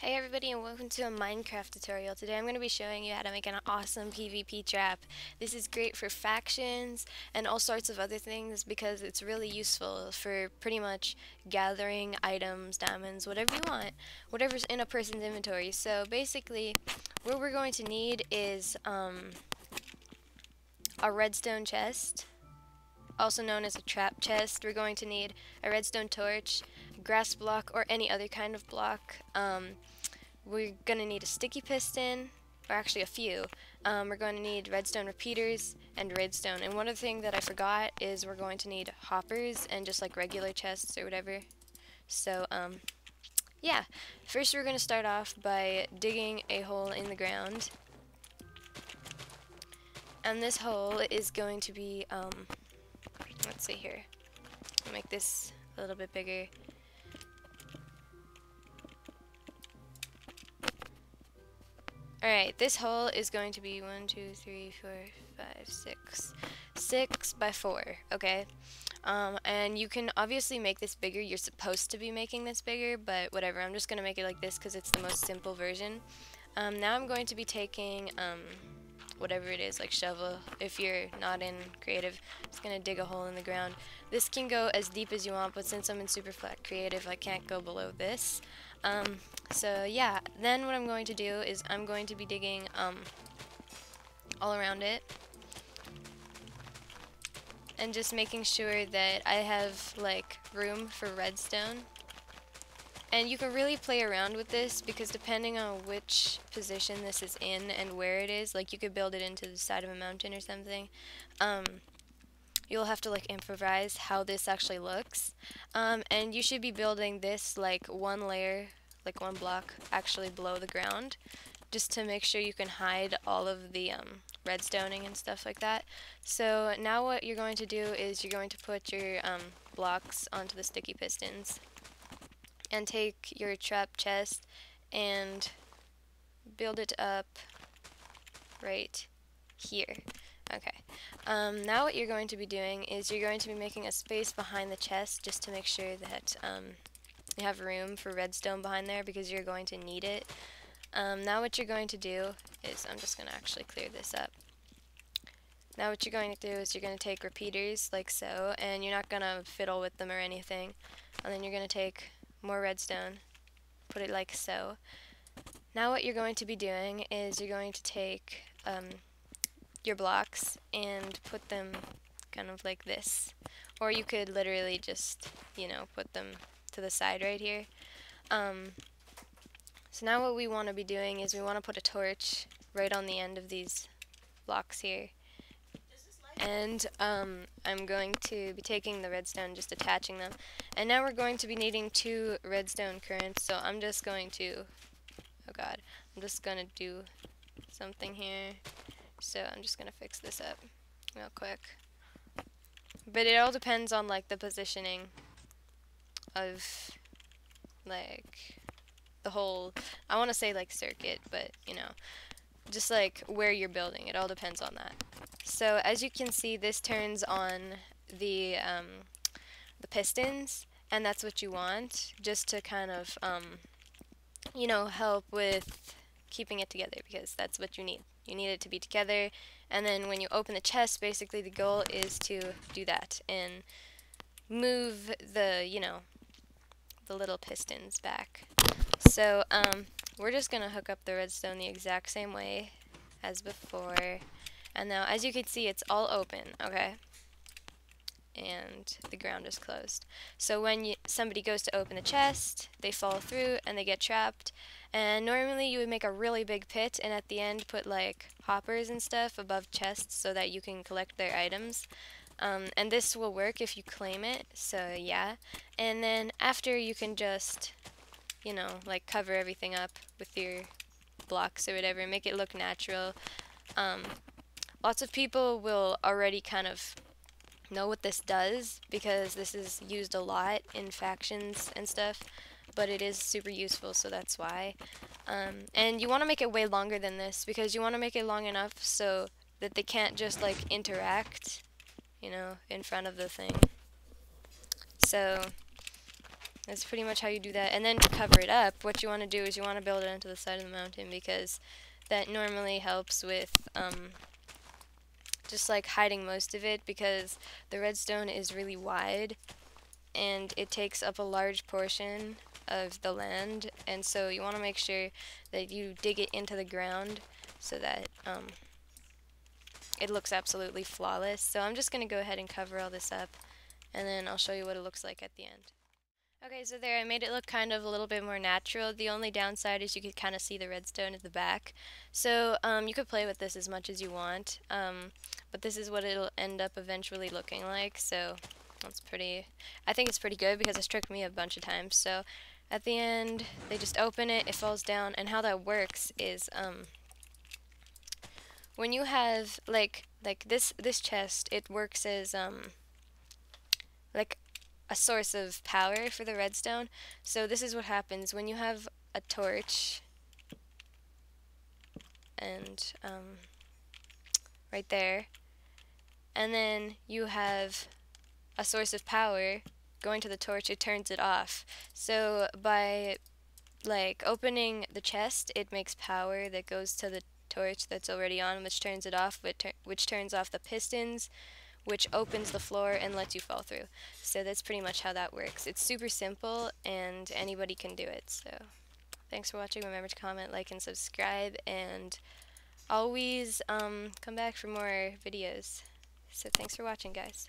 Hey everybody, and welcome to a Minecraft tutorial. Today I'm going to be showing you how to make an awesome PVP trap. This is great for factions and all sorts of other things because it's really useful for pretty much gathering items, diamonds, whatever you want, whatever's in a person's inventory. So basically what we're going to need is a redstone chest, also known as a trap chest. We're going to need a redstone torch, a grass block, or any other kind of block. We're going to need a sticky piston, or actually a few. We're going to need redstone repeaters and redstone. And one other thing that I forgot is we're going to need hoppers and just like regular chests or whatever. So yeah, first we're going to start off by digging a hole in the ground. And this hole is going to be let's see here. I'll make this a little bit bigger. Alright, this hole is going to be 6 by 4, okay? And you can obviously make this bigger. You're supposed to be making this bigger, but whatever. I'm just going to make it like this because it's the most simple version. Now I'm going to be taking whatever it is, like shovel, if you're not in creative. I'm just gonna dig a hole in the ground. This can go as deep as you want, but since I'm in super flat creative, I can't go below this. So yeah, then what I'm going to do is I'm going to be digging all around it and just making sure that I have like room for redstone. And you can really play around with this because depending on which position this is in and where it is, like you could build it into the side of a mountain or something. You'll have to like improvise how this actually looks. And you should be building this like one layer, like one block actually below the ground, just to make sure you can hide all of the redstoning and stuff like that. So now what you're going to do is you're going to put your blocks onto the sticky pistons. And take your trap chest and build it up right here. Okay, now what you're going to be doing is you're going to be making a space behind the chest just to make sure that you have room for redstone behind there because you're going to need it. Now what you're going to do is, I'm just going to actually clear this up. Now what you're going to do is you're going to take repeaters like so, and you're not going to fiddle with them or anything, and then you're going to take more redstone, put it like so. Now what you're going to be doing is you're going to take your blocks and put them kind of like this, or you could literally just, you know, put them to the side right here. So now what we want to be doing is we want to put a torch right on the end of these blocks here, and I'm going to be taking the redstone, just attaching them. And now we're going to be needing 2 redstone currents, so I'm just going to, oh god, I'm just going to do something here. So I'm just going to fix this up real quick. But it all depends on like the positioning of like the whole, I want to say like circuit, but you know, just like where you're building, it all depends on that. So as you can see, this turns on the pistons, and that's what you want, just to kind of, you know, help with keeping it together, because that's what you need. You need it to be together, and then when you open the chest, basically the goal is to do that, and move the, you know, the little pistons back. So we're just going to hook up the redstone the exact same way as before. And now, as you can see, it's all open, okay? And the ground is closed. So when somebody goes to open the chest, they fall through and they get trapped. And normally you would make a really big pit and at the end put like hoppers and stuff above chests so that you can collect their items. And this will work if you claim it, so yeah. And then after, you can just, you know, like cover everything up with your blocks or whatever, make it look natural. Lots of people will already kind of know what this does because this is used a lot in factions and stuff, but it is super useful, so that's why. And you want to make it way longer than this because you want to make it long enough so that they can't just like interact, you know, in front of the thing. So That's pretty much how you do that. And then to cover it up, what you want to do is you want to build it onto the side of the mountain, because that normally helps with just like hiding most of it, because the redstone is really wide and it takes up a large portion of the land, and so you want to make sure that you dig it into the ground so that it looks absolutely flawless. So I'm just going to go ahead and cover all this up, and then I'll show you what it looks like at the end. Okay, so there, I made it look kind of a little bit more natural. The only downside is you could kind of see the redstone at the back. So you could play with this as much as you want, but this is what it'll end up eventually looking like. So that's pretty, I think it's pretty good, because it's tricked me a bunch of times. So at the end, they just open it, it falls down, and how that works is when you have like this chest, it works as like a source of power for the redstone. So this is what happens when you have a torch, and right there, and then you have a source of power going to the torch, it turns it off. So by like opening the chest, it makes power that goes to the torch that's already on, which turns it off, which turns off the pistons, which opens the floor and lets you fall through. So that's pretty much how that works. It's super simple and anybody can do it. So thanks for watching. Remember to comment, like, and subscribe, and always come back for more videos. So thanks for watching, guys.